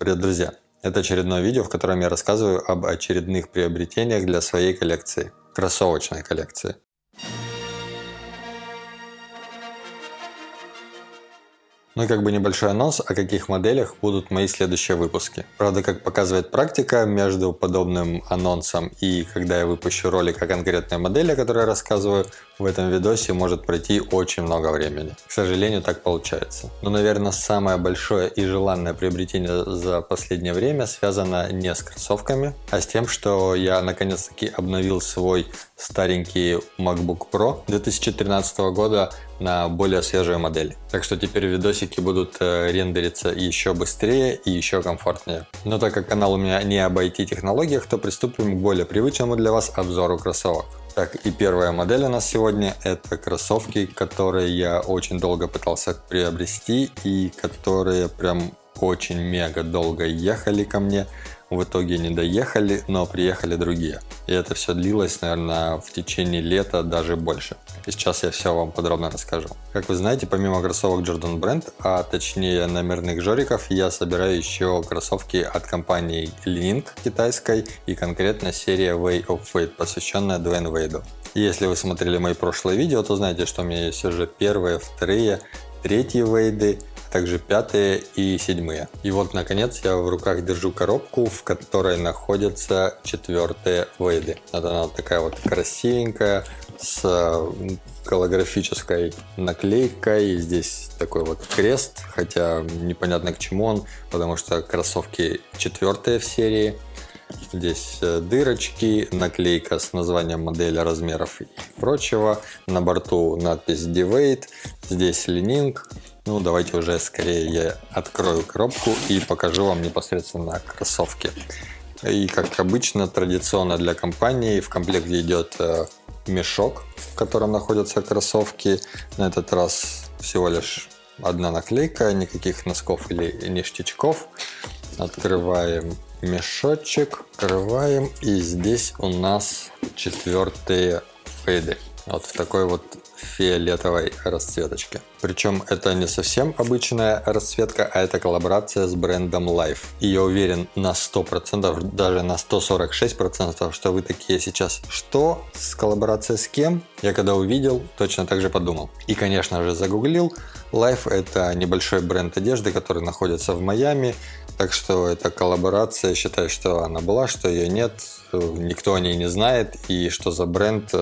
Привет, друзья! Это очередное видео, в котором я рассказываю об очередных приобретениях для своей коллекции, кроссовочной коллекции. Ну и как бы небольшой анонс, о каких моделях будут мои следующие выпуски. Правда, как показывает практика, между подобным анонсом и когда я выпущу ролик о конкретной модели, о которой я рассказываю, в этом видосе может пройти очень много времени. К сожалению, так получается. Но, наверное, самое большое и желанное приобретение за последнее время связано не с кроссовками, а с тем, что я наконец-таки обновил свой старенький MacBook Pro 2013 года на более свежие модели. Так что теперь видосики будут рендериться еще быстрее и еще комфортнее. Но так как канал у меня не об IT-технологиях, то приступим к более привычному для вас обзору кроссовок. Так, и первая модель у нас сегодня это кроссовки, которые я очень долго пытался приобрести и которые прям очень мега долго ехали ко мне. В итоге не доехали, но приехали другие. И это все длилось, наверное, в течение лета, даже больше. И сейчас я все вам подробно расскажу. Как вы знаете, помимо кроссовок Jordan Brand, а точнее номерных жориков, я собираю еще кроссовки от компании Li-Ning китайской и конкретно серия Way of Wade, посвященная Дуэйну Уэйду. И если вы смотрели мои прошлые видео, то знаете, что у меня есть уже первые, вторые, третьи Уэйды, также 5-е и 7-е. И вот наконец я в руках держу коробку, в которой находятся 4-е Уэйды. Это она вот такая вот красивенькая, с голографической наклейкой. Здесь такой вот крест, хотя непонятно к чему он, потому что кроссовки 4-е в серии. Здесь дырочки, наклейка с названием модели, размеров и прочего. На борту надпись D-Weight, здесь Li-Ning. Ну, давайте уже скорее я открою коробку и покажу вам непосредственно кроссовки. И как обычно, традиционно для компании, в комплекте идет мешок, в котором находятся кроссовки. На этот раз всего лишь одна наклейка, никаких носков или ништячков. Открываем мешочек, открываем, и здесь у нас 4-е Уэйды. Вот в такой вот фиолетовой расцветочке. Причем это не совсем обычная расцветка, а это коллаборация с брендом Life. И я уверен на 100%, даже на 146%, что вы такие сейчас: что? С коллаборацией с кем? Я когда увидел, точно так же подумал. И, конечно же, загуглил. Life — это небольшой бренд одежды, который находится в Майами. Так что эта коллаборация, считаю, что она была, что ее нет, никто о ней не знает, и что за бренд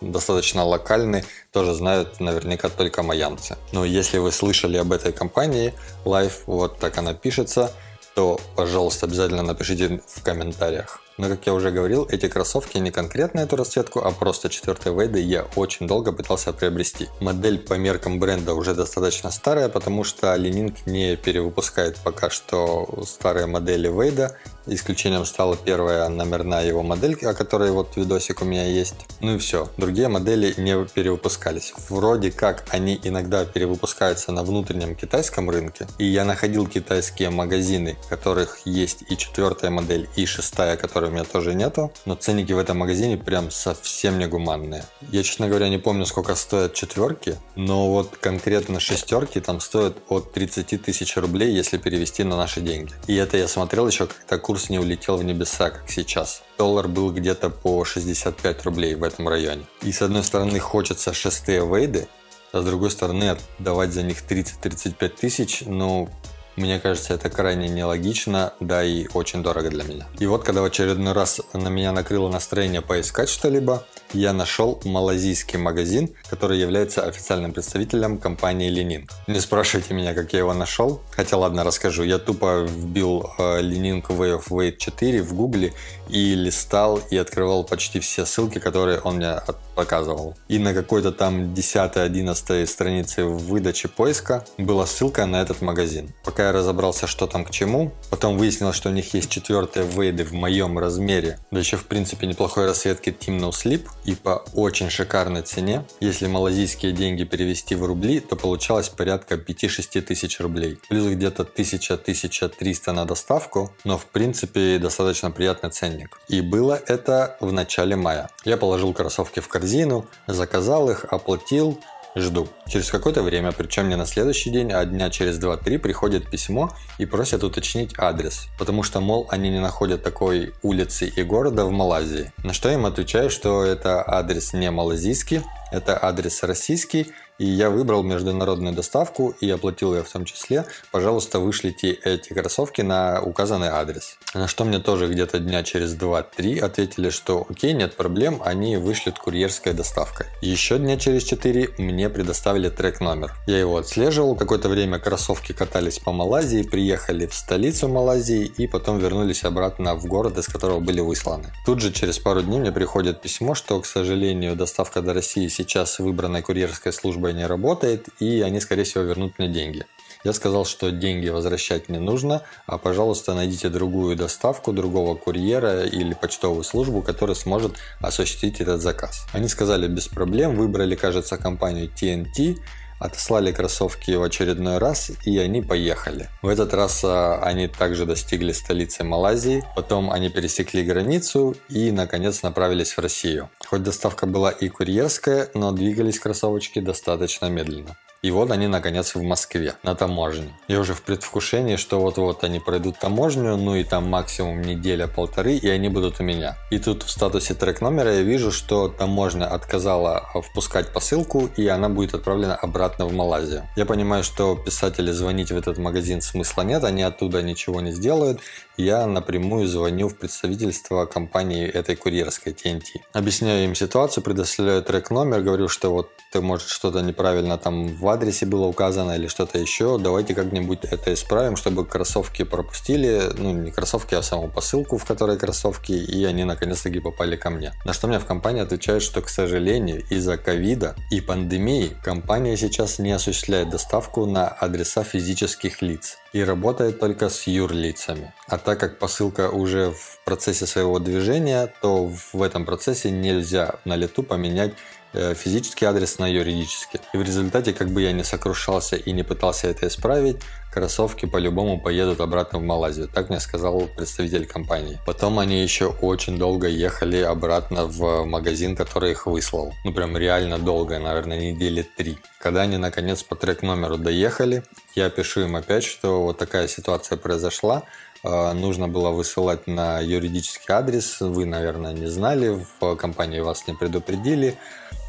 достаточно локальный, тоже знают наверняка только майамцы. Но если вы слышали об этой компании, Life, вот так она пишется, то, пожалуйста, обязательно напишите в комментариях. Но, как я уже говорил, эти кроссовки, не конкретно эту расцветку, а просто 4-е Уэйды, я очень долго пытался приобрести. Модель по меркам бренда уже достаточно старая, потому что Li-Ning не перевыпускает пока что старые модели Уэйда. Исключением стала первая номерная его модель, о которой вот видосик у меня есть. Ну и все, другие модели не перевыпускались. Вроде как они иногда перевыпускаются на внутреннем китайском рынке. И я находил китайские магазины, в которых есть и 4-я модель, и 6-я, которой у меня тоже нету. Но ценники в этом магазине прям совсем не гуманные. Я, честно говоря, не помню, сколько стоят 4-ки, но вот конкретно 6-ки там стоят от 30 тысяч рублей, если перевести на наши деньги. И это я смотрел еще, когда курс не улетел в небеса, как сейчас. Доллар был где-то по 65 рублей в этом районе. И с одной стороны хочется 6-е Уэйды, а с другой стороны отдавать за них 30-35 тысяч, ну... Мне кажется, это крайне нелогично, да и очень дорого для меня. И вот, когда в очередной раз на меня накрыло настроение поискать что-либо, я нашел малазийский магазин, который является официальным представителем компании Li-Ning. Не спрашивайте меня, как я его нашел, хотя ладно, расскажу. Я тупо вбил Li-Ning Way of Wade 4 в гугле и листал, и открывал почти все ссылки, которые он мне показывал. И на какой-то там 10-11 странице в выдаче поиска была ссылка на этот магазин. Пока я разобрался, что там к чему, потом выяснилось, что у них есть 4-е Уэйды в моем размере, да еще в принципе неплохой расцветки Team No Sleep и по очень шикарной цене. Если малазийские деньги перевести в рубли, то получалось порядка 5-6 тысяч рублей, плюс где-то 1000-1300 на доставку, но в принципе достаточно приятный ценник. И было это в начале мая. Я положил кроссовки в корзину, заказал их, оплатил, Жду. Через какое-то время, причем не на следующий день, а дня через 2-3 приходит письмо и просят уточнить адрес, потому что, мол, они не находят такой улицы и города в Малайзии. На что я им отвечаю, что это адрес не малайзийский, это адрес российский, и я выбрал международную доставку и оплатил ее в том числе. Пожалуйста, вышлите эти кроссовки на указанный адрес. На что мне тоже где-то дня через 2-3 ответили, что окей, нет проблем, они вышлют курьерской доставкой. Еще дня через 4 мне предоставили трек-номер. Я его отслеживал, какое-то время кроссовки катались по Малайзии, приехали в столицу Малайзии и потом вернулись обратно в город, из которого были высланы. Тут же через пару дней мне приходит письмо, что, к сожалению, доставка до России сейчас выбранной курьерской службой не работает, и они, скорее всего, вернут мне деньги. Я сказал, что деньги возвращать не нужно, а, пожалуйста, найдите другую доставку, другого курьера или почтовую службу, которая сможет осуществить этот заказ. Они сказали без проблем, выбрали, кажется, компанию TNT, отослали кроссовки в очередной раз, и они поехали. В этот раз они также достигли столицы Малайзии, потом они пересекли границу и, наконец, направились в Россию. Хоть доставка была и курьерская, но двигались кроссовочки достаточно медленно. И вот они, наконец, в Москве, на таможне. Я уже в предвкушении, что вот-вот они пройдут таможню, ну и там максимум неделя-полторы, и они будут у меня. И тут в статусе трек-номера я вижу, что таможня отказала впускать посылку, и она будет отправлена обратно в Малайзию. Я понимаю, что писатели звонить в этот магазин смысла нет, они оттуда ничего не сделают. Я напрямую звоню в представительство компании этой курьерской TNT. Объясняю им ситуацию, предоставляю трек-номер, говорю, что вот ты, может, что-то неправильно там в адресе было указано или что-то еще, давайте как-нибудь это исправим, чтобы кроссовки пропустили, ну не кроссовки, а саму посылку, в которой кроссовки, и они наконец-таки попали ко мне. На что мне в компании отвечают, что, к сожалению, из-за ковида и пандемии компания сейчас не осуществляет доставку на адреса физических лиц и работает только с юрлицами. А так как посылка уже в процессе своего движения, то в этом процессе нельзя на лету поменять физический адрес на юридический. И в результате, как бы я не сокрушался и не пытался это исправить, кроссовки по-любому поедут обратно в Малайзию. Так мне сказал представитель компании. Потом они еще очень долго ехали обратно в магазин, который их выслал. Ну прям реально долго, наверное, недели 3. Когда они наконец по трек-номеру доехали, я пишу им опять, что вот такая ситуация произошла. Нужно было высылать на юридический адрес. Вы, наверное, не знали, в компании вас не предупредили.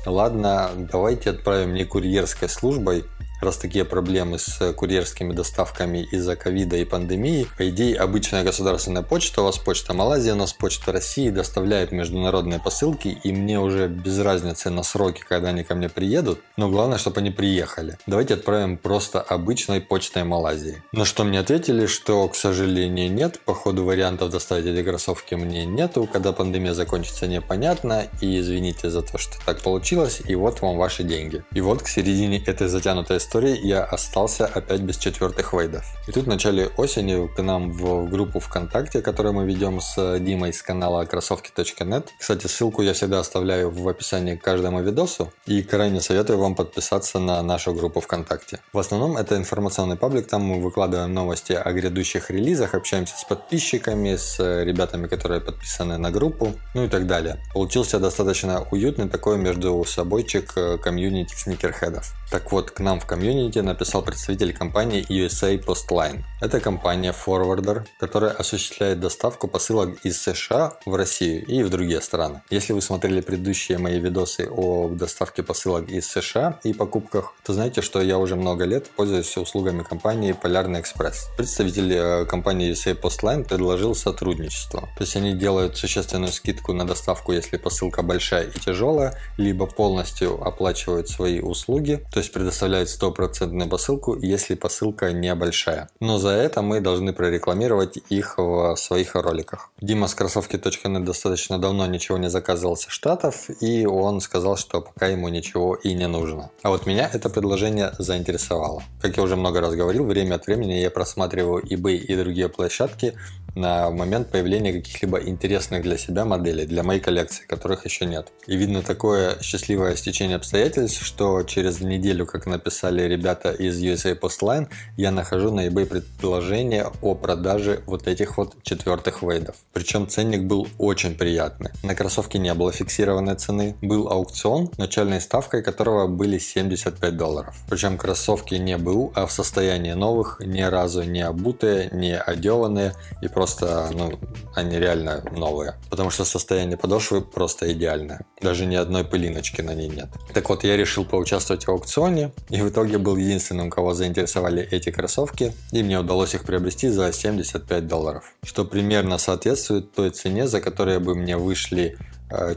Ладно, давайте отправим не курьерской службой, раз такие проблемы с курьерскими доставками из-за ковида и пандемии. По идее, обычная государственная почта, у вас почта Малайзии, у нас почта России доставляет международные посылки, и мне уже без разницы на сроки, когда они ко мне приедут, но главное, чтобы они приехали. Давайте отправим просто обычной почтой Малайзии. На что мне ответили, что, к сожалению, нет, по ходу вариантов доставить эти кроссовки мне нету, когда пандемия закончится, непонятно, и извините за то, что так получилось, и вот вам ваши деньги. И вот к середине этой затянутой я остался опять без четвертых вейдов. И тут в начале осени к нам в группу ВКонтакте, которую мы ведем с Димой с канала Кроссовки.net. Кстати, ссылку я всегда оставляю в описании к каждому видосу и крайне советую вам подписаться на нашу группу ВКонтакте. В основном это информационный паблик, там мы выкладываем новости о грядущих релизах, общаемся с подписчиками, с ребятами, которые подписаны на группу, ну и так далее. Получился достаточно уютный такой между собойчик комьюнити сникерхедов. Так вот, к нам в комьюнити написал представитель компании USA Postline. Это компания-форвардер, которая осуществляет доставку посылок из США в Россию и в другие страны. Если вы смотрели предыдущие мои видосы о доставке посылок из США и покупках, то знаете, что я уже много лет пользуюсь услугами компании Полярный Экспресс. Представитель компании USA Postline предложил сотрудничество. То есть они делают существенную скидку на доставку, если посылка большая и тяжелая, либо полностью оплачивают свои услуги, то есть предоставляют 100% посылку, если посылка небольшая. Но за это мы должны прорекламировать их в своих роликах. Дима с Кроссовки.нет достаточно давно ничего не заказывал со Штатов, и он сказал, что пока ему ничего и не нужно. А вот меня это предложение заинтересовало. Как я уже много раз говорил, время от времени я просматриваю eBay и другие площадки на момент появления каких-либо интересных для себя моделей, для моей коллекции, которых еще нет. И видно такое счастливое стечение обстоятельств, что через неделю, как написали ребята из USA Postline, я нахожу на eBay предложение о продаже вот этих вот четвертых Вейдов. Причем ценник был очень приятный. На кроссовке не было фиксированной цены. Был аукцион, начальной ставкой которого были $75. Причем кроссовки не БУ, а в состоянии новых, ни разу не обутые, не одеванные и просто, они реально новые, потому что состояние подошвы просто идеальное, даже ни одной пылиночки на ней нет. Так вот, я решил поучаствовать в аукционе и в итоге был единственным, кого заинтересовали эти кроссовки, и мне удалось их приобрести за $75, что примерно соответствует той цене, за которую бы мне вышли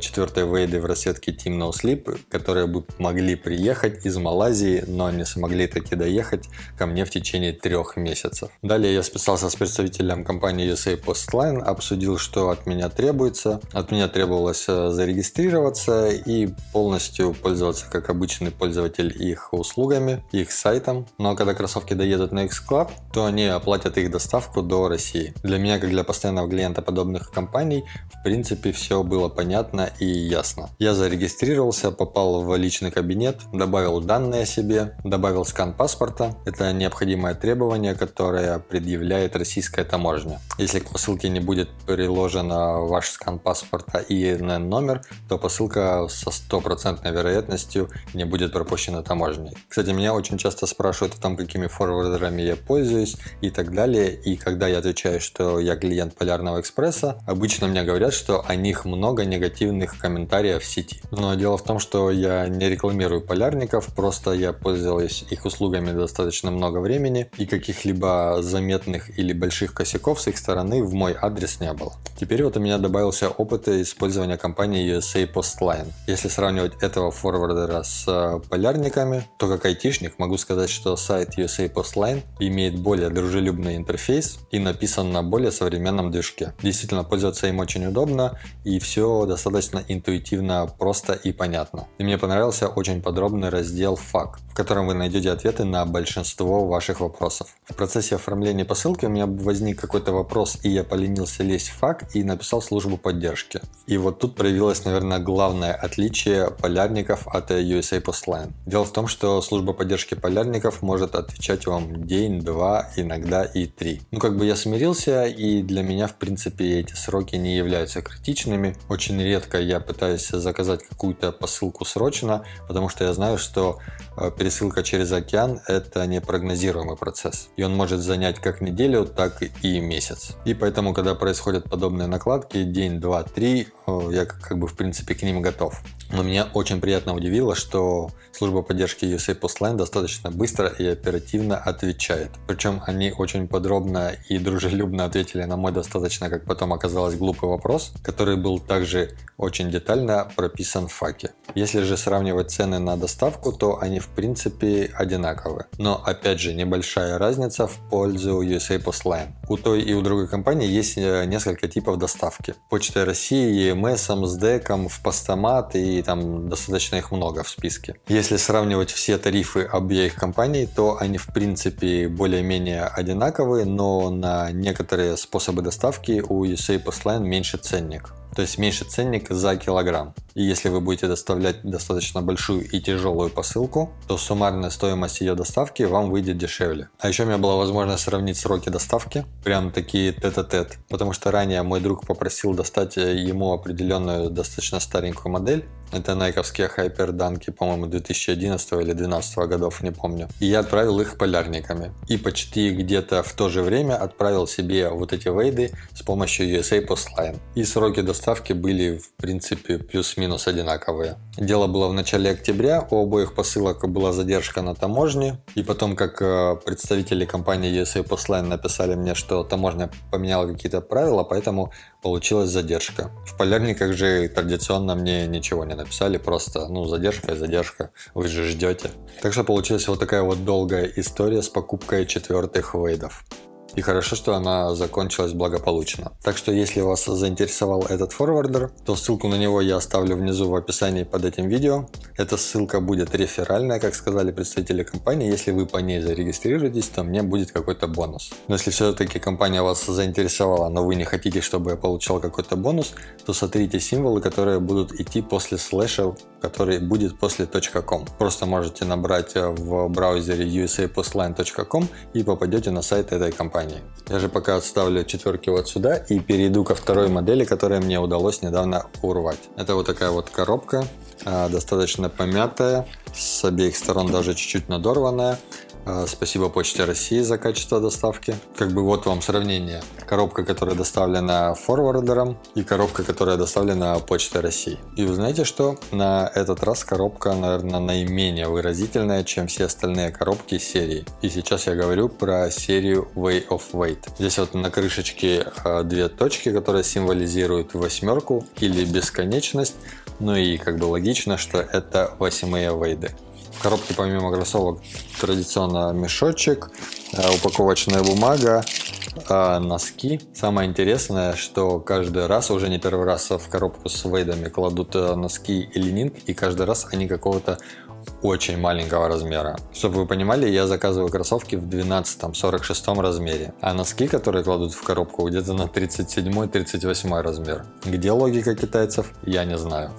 четвертые Вейды в расцветке Team No Sleep, которые бы могли приехать из Малайзии, но не смогли таки доехать ко мне в течение 3 месяцев. Далее я списался с представителем компании USA Postline, обсудил, что от меня требуется. От меня требовалось зарегистрироваться и полностью пользоваться как обычный пользователь их услугами, их сайтом. Но когда кроссовки доедут на X-Club, то они оплатят их доставку до России. Для меня, как для постоянного клиента подобных компаний, в принципе, все было понятно и ясно. Я зарегистрировался, попал в личный кабинет, добавил данные о себе, добавил скан паспорта. Это необходимое требование, которое предъявляет российская таможня. Если к посылке не будет приложено ваш скан паспорта и ИНН-номер, то посылка со стопроцентной вероятностью не будет пропущена таможней. Кстати, меня очень часто спрашивают о том, какими форвардерами я пользуюсь и так далее. И когда я отвечаю, что я клиент Полярного Экспресса, обычно мне говорят, что о них много негативных комментариев в сети. Но дело в том, что я не рекламирую полярников, просто я пользовалась их услугами достаточно много времени, и каких-либо заметных или больших косяков с их стороны в мой адрес не было. Теперь вот у меня добавился опыт использования компании USA Postline. Если сравнивать этого форвардера с полярниками, то как айтишник могу сказать, что сайт USA Postline имеет более дружелюбный интерфейс и написан на более современном движке. Действительно, пользоваться им очень удобно, и все достаточно интуитивно, просто и понятно. И мне понравился очень подробный раздел «Фак», в котором вы найдете ответы на большинство ваших вопросов. В процессе оформления посылки у меня возник какой-то вопрос, и я поленился лезть в «Фак» и написал службу поддержки. И вот тут проявилось, наверное, главное отличие полярников от USA Postline. Дело в том, что служба поддержки полярников может отвечать вам день, два, иногда и 3. Я смирился, и для меня, в принципе, эти сроки не являются критичными. Очень редко я пытаюсь заказать какую-то посылку срочно, потому что я знаю, что пересылка через океан – это непрогнозируемый процесс. И он может занять как неделю, так и месяц. И поэтому, когда происходят подобные накладки, день, два, 3, я в принципе к ним готов. Но меня очень приятно удивило, что служба поддержки USA Postline достаточно быстро и оперативно отвечает. Причем они очень подробно и дружелюбно ответили на мой достаточно, как потом оказалось, глупый вопрос, который был также очень детально прописан в факе. Если же сравнивать цены на доставку, то они в принципе одинаковы. Но опять же, небольшая разница в пользу USA Postline. У той и у другой компании есть несколько типов доставки. Почта России, ЕМС, СДЭКом, в Постамат, и там достаточно их много в списке. Если сравнивать все тарифы обеих компаний, то они в принципе более-менее одинаковые, но на некоторые способы доставки у USA Postline меньше ценник. То есть меньше ценник за килограмм. И если вы будете доставлять достаточно большую и тяжелую посылку, то суммарная стоимость ее доставки вам выйдет дешевле. А еще у меня была возможность сравнить сроки доставки, прям такие тет-а-тет, потому что ранее мой друг попросил достать ему определенную достаточно старенькую модель. Это найковские хайперданки, по-моему, 2011 или 2012 годов, не помню. И я отправил их полярниками. И почти где-то в то же время отправил себе вот эти Вейды с помощью USA Postline. И сроки доставки были, в принципе, плюс-минус одинаковые. Дело было в начале октября, у обоих посылок была задержка на таможне. И потом, как представители компании USA Postline написали мне, что таможня поменяла какие-то правила, поэтому получилась задержка. В полярниках же традиционно мне ничего не написали, просто задержка и задержка, вы же ждете. Так что получилась вот такая вот долгая история с покупкой четвертых Вейдов. И хорошо, что она закончилась благополучно. Так что, если вас заинтересовал этот форвардер, то ссылку на него я оставлю внизу в описании под этим видео. Эта ссылка будет реферальная, как сказали представители компании. Если вы по ней зарегистрируетесь, то мне будет какой-то бонус. Но если все-таки компания вас заинтересовала, но вы не хотите, чтобы я получал какой-то бонус, то сотрите символы, которые будут идти после слэша, который будет после .com. Просто можете набрать в браузере usapostline.com и попадете на сайт этой компании. Я же пока отставлю четверки вот сюда и перейду ко второй модели, которую мне удалось недавно урвать. Это вот такая вот коробка, достаточно помятая, с обеих сторон даже чуть-чуть надорванная. Спасибо Почте России за качество доставки. Как бы вот вам сравнение. Коробка, которая доставлена форвардером, и коробка, которая доставлена Почтой России. И вы знаете что? На этот раз коробка, наверное, наименее выразительная, чем все остальные коробки серии. И сейчас я говорю про серию Way of Wade. Здесь вот на крышечке две точки, которые символизируют восьмерку или бесконечность. Ну и как бы логично, что это восьмые Вейды. В коробке помимо кроссовок традиционно мешочек, упаковочная бумага, носки. Самое интересное, что каждый раз, уже не первый раз, в коробку с Вейдами кладут носки и Ли-Ning, и каждый раз они какого-то очень маленького размера. Чтобы вы понимали, я заказываю кроссовки в 12-46 размере, а носки, которые кладут в коробку, где-то на 37-38 размер. Где логика китайцев, я не знаю.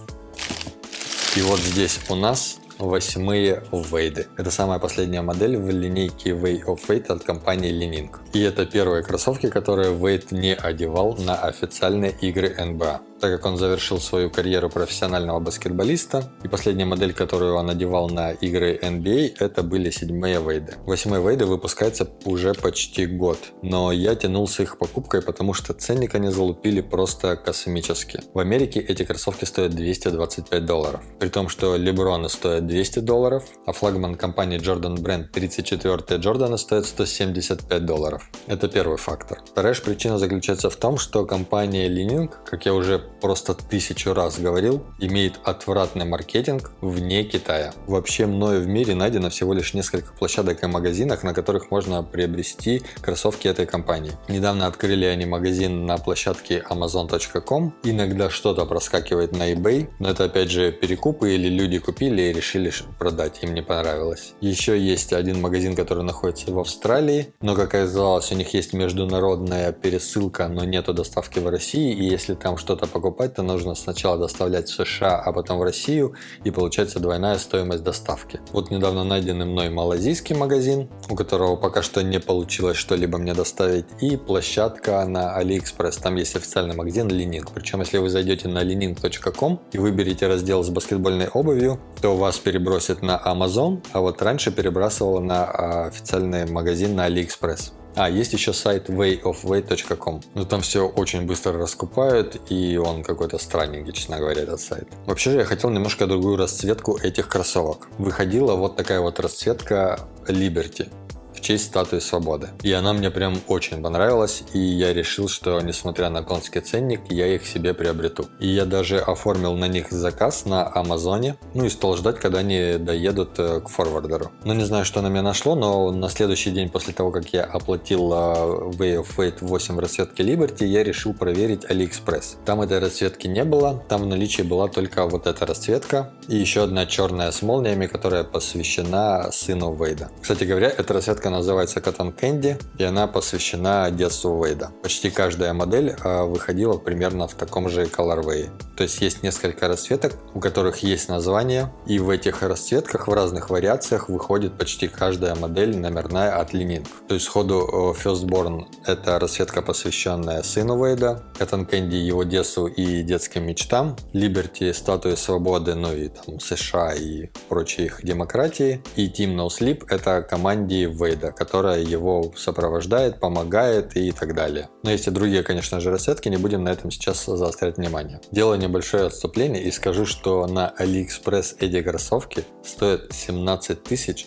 И вот здесь у нас восьмые Вейды. Это самая последняя модель в линейке Way of Wade от компании Li-Ning. И это первые кроссовки, которые Вейд не одевал на официальные игры НБА, так как он завершил свою карьеру профессионального баскетболиста. И последняя модель, которую он одевал на игры NBA, это были седьмые Вейды. Восьмые Вейды выпускаются уже почти год, но я тянул с их покупкой, потому что ценник они залупили просто космически. В Америке эти кроссовки стоят $225, при том, что Леброны стоят $200, а флагман компании Jordan Brand 34 Джордана стоит $175. Это первый фактор. Вторая же причина заключается в том, что компания Li-Ning, как я уже просто 1000 раз говорил, имеет отвратный маркетинг вне Китая. Вообще мною в мире найдено всего лишь несколько площадок и магазинов, на которых можно приобрести кроссовки этой компании. Недавно открыли они магазин на площадке amazon.com. Иногда что-то проскакивает на eBay, но это опять же перекупы или люди купили и решили продать, им не понравилось. Еще есть один магазин, который находится в Австралии, но, как оказалось, у них есть международная пересылка, но нету доставки в России, и если там что-то покупать, то нужно сначала доставлять в США, а потом в Россию, и получается двойная стоимость доставки. Вот недавно найденный мной малазийский магазин, у которого пока что не получилось что-либо мне доставить, и площадка на AliExpress. Там есть официальный магазин Li-Ning. Причем, если вы зайдете на li-ning.com и выберете раздел с баскетбольной обувью, то вас перебросит на Amazon, а вот раньше перебрасывало на официальный магазин на AliExpress. А, есть еще сайт wayofway.com, но там все очень быстро раскупают, и он какой-то странненький, честно говоря, этот сайт. Вообще же я хотел немножко другую расцветку этих кроссовок. Выходила вот такая вот расцветка Liberty в честь статуи свободы. И она мне прям очень понравилась, и я решил, что несмотря на конский ценник, я их себе приобрету. И я даже оформил на них заказ на Амазоне, ну и стал ждать, когда они доедут к форвардеру. Ну не знаю, что на меня нашло, но на следующий день после того, как я оплатил Way of Wade 8 расцветки Liberty, я решил проверить AliExpress. Там этой расцветки не было, там в наличии была только вот эта расцветка и еще одна черная с молниями, которая посвящена сыну Вейда. Кстати говоря, эта расцветка называется Cotton Candy, и она посвящена детству Уэйда. Почти каждая модель выходила примерно в таком же colorway. То есть есть несколько расцветок, у которых есть название, и в этих расцветках в разных вариациях выходит почти каждая модель номерная от Li-Ning. То есть сходу Firstborn — это расцветка, посвященная сыну Уэйда, Cotton Candy — его детству и детским мечтам, Liberty — статуи свободы, ну и там США и прочие их демократии, и Team No Sleep — это команде Вейда, которая его сопровождает, помогает и так далее. Но есть и другие, конечно же, расцветки, не будем на этом сейчас заострять внимание. Делаю небольшое отступление и скажу, что на AliExpress эти кроссовки стоят 17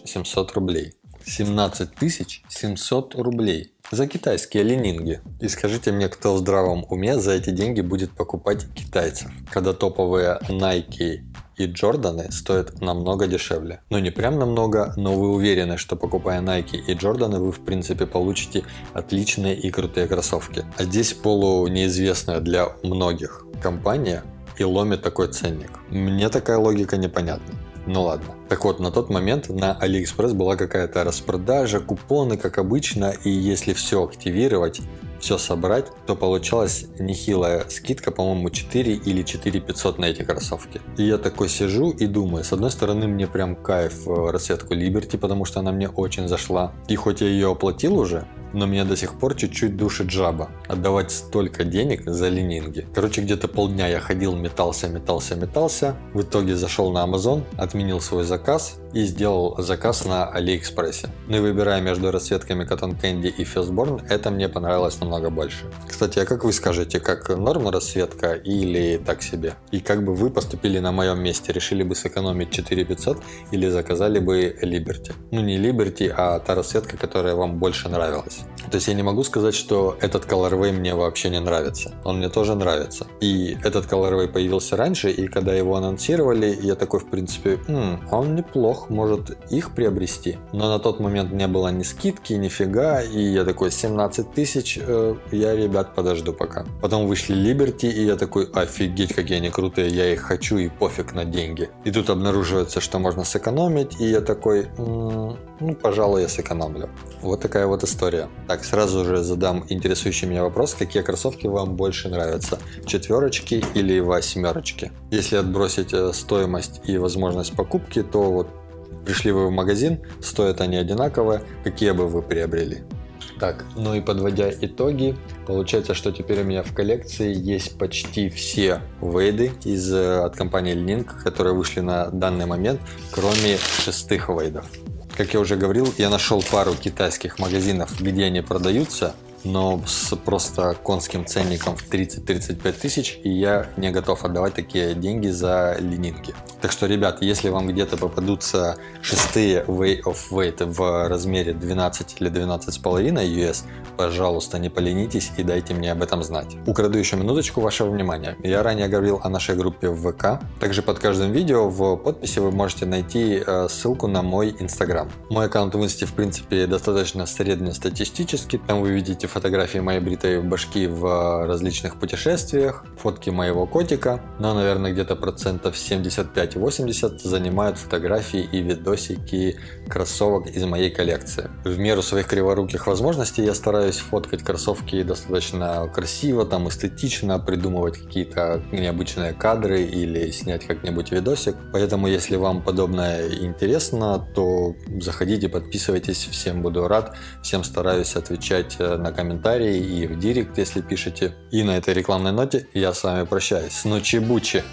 700 рублей. 17 700 рублей за китайские Ли-Нинги. И скажите мне, кто в здравом уме за эти деньги будет покупать китайцев, когда топовые Nike и Джорданы стоят намного дешевле. Ну не прям намного, но вы уверены, что покупая Nike и Джорданы, вы в принципе получите отличные и крутые кроссовки. А здесь полунеизвестная для многих компания и ломит такой ценник. Мне такая логика непонятна. Ну ладно. Так вот, на тот момент на AliExpress была какая-то распродажа, купоны, как обычно, и если все активировать, все собрать, то получалась нехилая скидка, по-моему, 4 или 4500 на эти кроссовки. И я такой сижу и думаю, с одной стороны, мне прям кайф расцветку Liberty, потому что она мне очень зашла. И хоть я ее оплатил уже, но меня до сих пор чуть-чуть душит жаба. Отдавать столько денег за Ли-Нинги. Короче, где-то полдня я ходил, метался. В итоге зашел на Amazon, отменил свой заказ и сделал заказ на AliExpress. Ну и выбирая между расцветками Cotton Candy и Firstborn, это мне понравилось намного больше. Кстати, а как вы скажете, как норм расцветка или так себе? И как бы вы поступили на моем месте? Решили бы сэкономить 4500 или заказали бы Liberty? Ну не Liberty, а та расцветка, которая вам больше нравилась. То есть я не могу сказать, что этот colorway мне вообще не нравится. Он мне тоже нравится. И этот colorway появился раньше, и когда его анонсировали, я такой, в принципе, он неплох, может их приобрести. Но на тот момент не было ни скидки, нифига, и я такой, 17 тысяч, я, ребят, подожду пока. Потом вышли Liberty, и я такой, офигеть, какие они крутые, я их хочу, и пофиг на деньги. И тут обнаруживается, что можно сэкономить, и я такой, ну, пожалуй, я сэкономлю. Вот такая вот история. Так, сразу же задам интересующий меня вопрос, какие кроссовки вам больше нравятся, четверочки или восьмерочки? Если отбросить стоимость и возможность покупки, то вот пришли вы в магазин, стоят они одинаковые, какие бы вы приобрели? Так, ну и подводя итоги, получается, что теперь у меня в коллекции есть почти все вейды от компании Li-Ning, которые вышли на данный момент, кроме 6 вейдов. Как я уже говорил, я нашел пару китайских магазинов, где они продаются, но с просто конским ценником в 30-35 тысяч, и я не готов отдавать такие деньги за Ли-Нинги. Так что, ребят, если вам где-то попадутся 6-е Way of Wade в размере 12 или 12,5 US, пожалуйста, не поленитесь и дайте мне об этом знать. Украду еще минуточку вашего внимания. Я ранее говорил о нашей группе в ВК. Также под каждым видео в подписи вы можете найти ссылку на мой Инстаграм. Мой аккаунт в Инсте, в принципе, достаточно среднестатистический. Там вы видите фотографии моей бритой башки в различных путешествиях, фотки моего котика, но, наверное, где-то процентов 75-80 занимают фотографии и видосики кроссовок из моей коллекции. В меру своих криворуких возможностей я стараюсь фоткать кроссовки достаточно красиво, там эстетично, придумывать какие-то необычные кадры или снять как-нибудь видосик. Поэтому, если вам подобное интересно, то заходите, подписывайтесь, всем буду рад, всем стараюсь отвечать на комментарии и в директ, если пишете. И на этой рекламной ноте я с вами прощаюсь. Ночи-бучи!